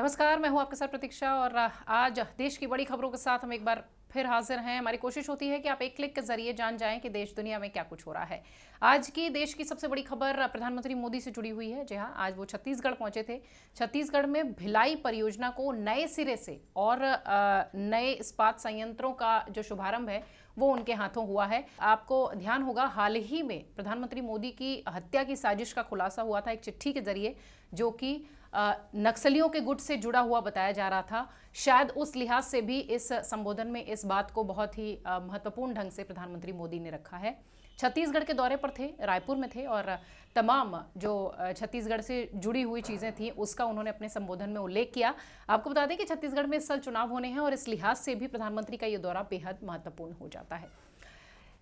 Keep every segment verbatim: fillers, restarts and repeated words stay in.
नमस्कार, मैं हूं आपके साथ प्रतीक्षा और आज देश की बड़ी खबरों के साथ हम एक बार फिर हाजिर हैं। हमारी कोशिश होती है कि आप एक क्लिक के जरिए जान जाएं कि देश दुनिया में क्या कुछ हो रहा है। आज की देश की सबसे बड़ी खबर प्रधानमंत्री मोदी से जुड़ी हुई है। जी हाँ, आज वो छत्तीसगढ़ पहुंचे थे। छत्तीसगढ़ में भिलाई परियोजना को नए सिरे से और नए इस्पात संयंत्रों का जो शुभारंभ है वो उनके हाथों हुआ है। आपको ध्यान होगा हाल ही में प्रधानमंत्री मोदी की हत्या की साजिश का खुलासा हुआ था एक चिट्ठी के जरिए, जो कि नक्सलियों के गुट से जुड़ा हुआ बताया जा रहा था। शायद उस लिहाज से भी इस संबोधन में इस बात को बहुत ही महत्वपूर्ण ढंग से प्रधानमंत्री मोदी ने रखा है। छत्तीसगढ़ के दौरे पर थे, रायपुर में थे और तमाम जो छत्तीसगढ़ से जुड़ी हुई चीज़ें थीं उसका उन्होंने अपने संबोधन में उल्लेख किया। आपको बता दें कि छत्तीसगढ़ में इस साल चुनाव होने हैं और इस लिहाज से भी प्रधानमंत्री का ये दौरा बेहद महत्वपूर्ण हो जाता है।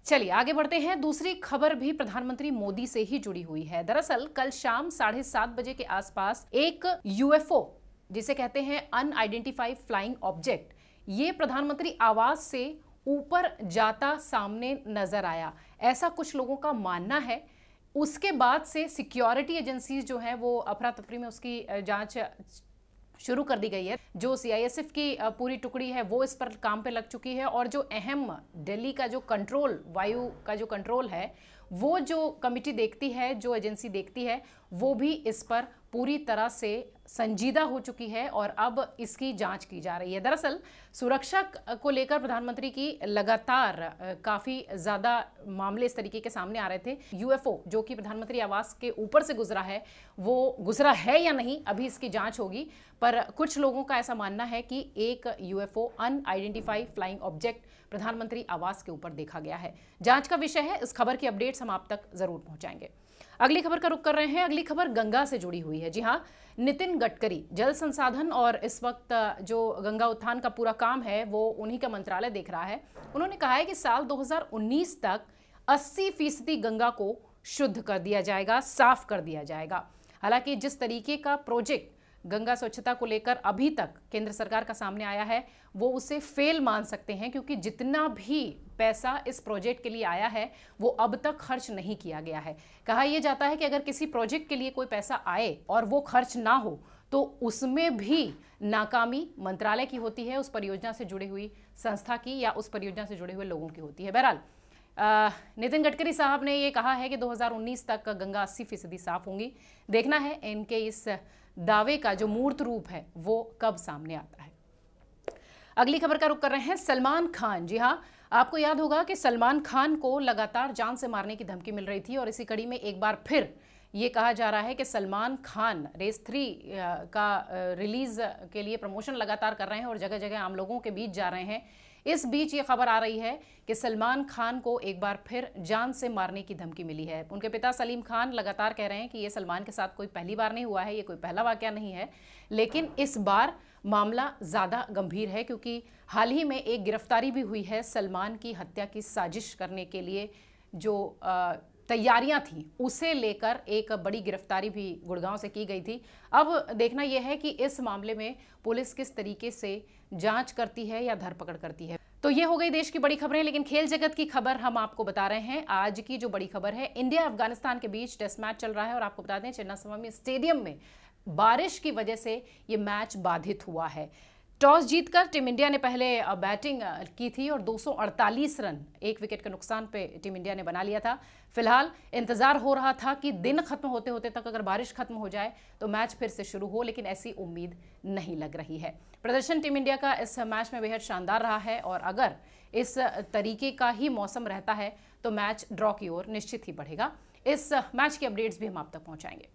चलिए आगे बढ़ते हैं। दूसरी खबर भी प्रधानमंत्री मोदी से ही जुड़ी हुई है। दरअसल कल शाम साढ़े सात बजे के आसपास एक यूएफओ, जिसे कहते हैं अनआइडेंटिफाइड फ्लाइंग ऑब्जेक्ट, ये प्रधानमंत्री आवास से ऊपर जाता सामने नजर आया, ऐसा कुछ लोगों का मानना है। उसके बाद से सिक्योरिटी एजेंसीज जो हैं वो अफरा तफरी में उसकी जांच शुरू कर दी गई है। जो सीआईएसएफ की पूरी टुकड़ी है वो इस पर काम पे लग चुकी है और जो अहम दिल्ली का जो कंट्रोल, वायु का जो कंट्रोल है, वो जो कमिटी देखती है, जो एजेंसी देखती है, वो भी इस पर पूरी तरह से संजीदा हो चुकी है और अब इसकी जांच की जा रही है। दरअसल सुरक्षा को लेकर प्रधानमंत्री की लगातार काफ़ी ज़्यादा मामले इस तरीके के सामने आ रहे थे। यूएफओ जो कि प्रधानमंत्री आवास के ऊपर से गुजरा है, वो गुजरा है या नहीं अभी इसकी जांच होगी, पर कुछ लोगों का ऐसा मानना है कि एक यूएफओ अनआइडेंटिफाइड फ्लाइंग ऑब्जेक्ट प्रधानमंत्री आवास के ऊपर देखा गया है। जाँच का विषय है। इस खबर की अपडेट्स हम आप तक ज़रूर पहुँचाएंगे। अगली खबर का रुख कर रहे हैं। अगली खबर गंगा से जुड़ी हुई है। जी हाँ, नितिन गडकरी जल संसाधन और इस वक्त जो गंगा उत्थान का पूरा काम है वो उन्हीं का मंत्रालय देख रहा है। उन्होंने कहा है कि साल दो हज़ार उन्नीस तक अस्सी फीसदी गंगा को शुद्ध कर दिया जाएगा, साफ कर दिया जाएगा। हालांकि जिस तरीके का प्रोजेक्ट गंगा स्वच्छता को लेकर अभी तक केंद्र सरकार का सामने आया है वो उसे फेल मान सकते हैं, क्योंकि जितना भी पैसा इस प्रोजेक्ट के लिए आया है वो अब तक खर्च नहीं किया गया है। कहा यह जाता है कि अगर किसी प्रोजेक्ट के लिए कोई पैसा आए और वो खर्च ना हो तो उसमें भी नाकामी मंत्रालय की होती है, उस परियोजना से जुड़ी हुई संस्था की या उस परियोजना से जुड़े हुए लोगों की होती है। बहरहाल नितिन गडकरी साहब ने ये कहा है कि दो हज़ार उन्नीस तक गंगा अस्सी फीसदी साफ होंगी। देखना है इनके इस दावे का जो मूर्त रूप है वो कब सामने आता है। अगली खबर का रुख कर रहे हैं सलमान खान। जी हाँ, आपको याद होगा कि सलमान खान को लगातार जान से मारने की धमकी मिल रही थी और इसी कड़ी में एक बार फिर ये कहा जा रहा है कि सलमान खान रेस थ्री का रिलीज के लिए प्रमोशन लगातार कर रहे हैं और जगह जगह आम लोगों के बीच जा रहे हैं। इस बीच ये खबर आ रही है कि सलमान खान को एक बार फिर जान से मारने की धमकी मिली है। उनके पिता सलीम खान लगातार कह रहे हैं कि ये सलमान के साथ कोई पहली बार नहीं हुआ है, ये कोई पहला वाकया नहीं है, लेकिन इस बार मामला ज़्यादा गंभीर है क्योंकि हाल ही में एक गिरफ्तारी भी हुई है। सलमान की हत्या की साजिश करने के लिए जो आ, तैयारियां थीं उसे लेकर एक बड़ी गिरफ्तारी भी गुड़गांव से की गई थी। अब देखना यह है कि इस मामले में पुलिस किस तरीके से जांच करती है या धरपकड़ करती है। तो ये हो गई देश की बड़ी खबरें, लेकिन खेल जगत की खबर हम आपको बता रहे हैं। आज की जो बड़ी खबर है, इंडिया अफगानिस्तान के बीच टेस्ट मैच चल रहा है और आपको बता दें चिन्नास्वामी स्टेडियम में बारिश की वजह से ये मैच बाधित हुआ है। टॉस जीतकर टीम इंडिया ने पहले बैटिंग की थी और दो सौ अड़तालीस रन एक विकेट के नुकसान पे टीम इंडिया ने बना लिया था। फिलहाल इंतजार हो रहा था कि दिन खत्म होते होते तक अगर बारिश खत्म हो जाए तो मैच फिर से शुरू हो, लेकिन ऐसी उम्मीद नहीं लग रही है। प्रदर्शन टीम इंडिया का इस मैच में बेहद शानदार रहा है और अगर इस तरीके का ही मौसम रहता है तो मैच ड्रॉ की ओर निश्चित ही बढ़ेगा। इस मैच की अपडेट्स भी हम आप तक पहुँचाएंगे।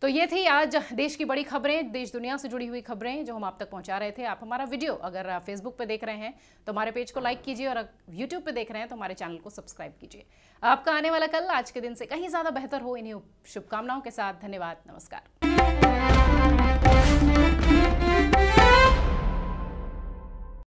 तो ये थी आज देश की बड़ी खबरें, देश दुनिया से जुड़ी हुई खबरें जो हम आप तक पहुंचा रहे थे। आप हमारा वीडियो अगर फेसबुक पे देख रहे हैं तो हमारे पेज को लाइक कीजिए और यूट्यूब पे देख रहे हैं तो हमारे चैनल को सब्सक्राइब कीजिए। आपका आने वाला कल आज के दिन से कहीं ज़्यादा बेहतर हो, इन्हीं शुभकामनाओं के साथ धन्यवाद। नमस्कार।